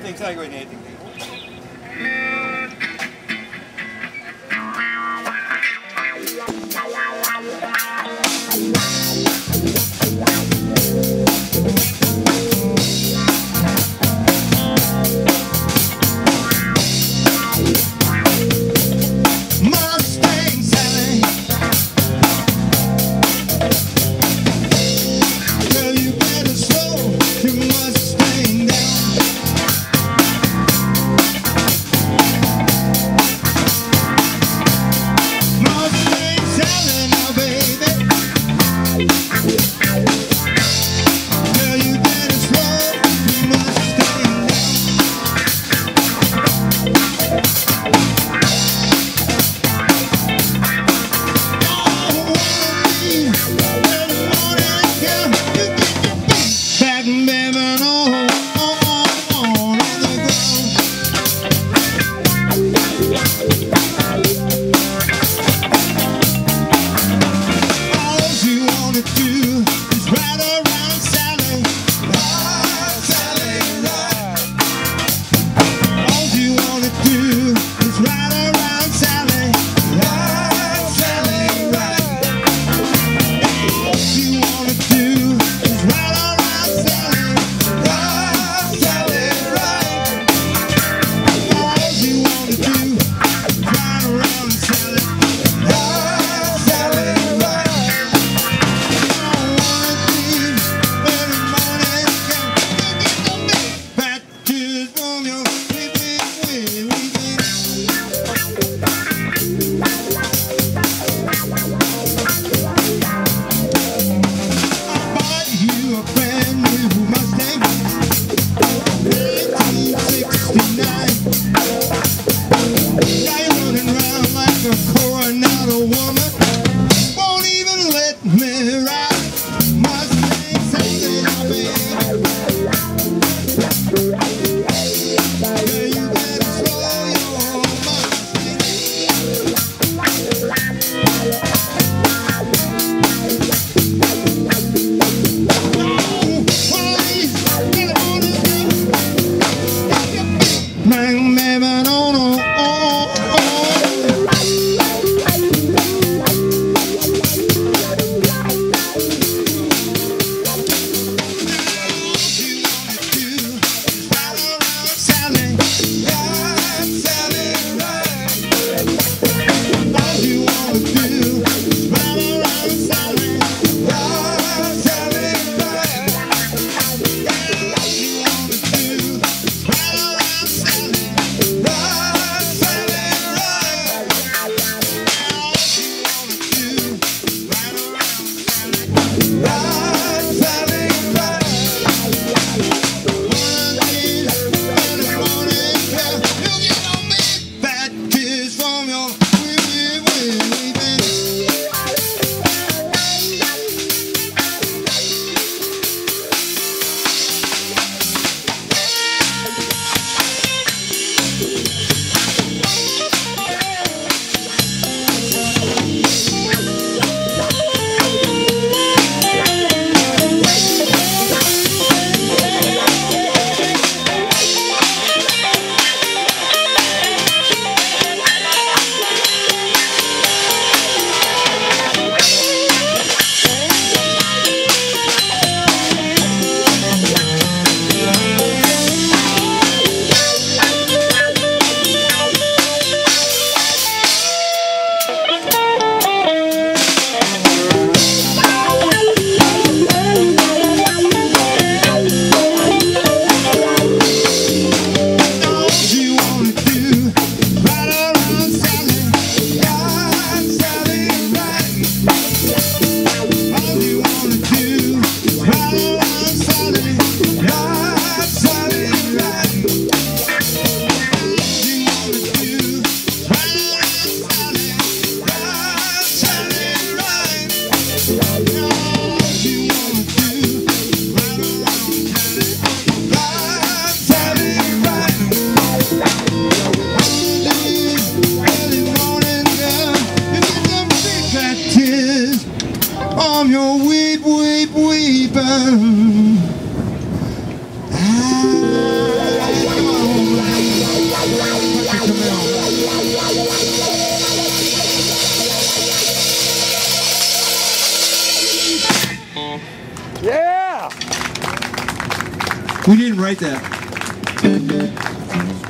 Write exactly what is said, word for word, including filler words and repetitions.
things I go in anything. I'm your weep, weep, weeper. Ah. Yeah! We didn't write that.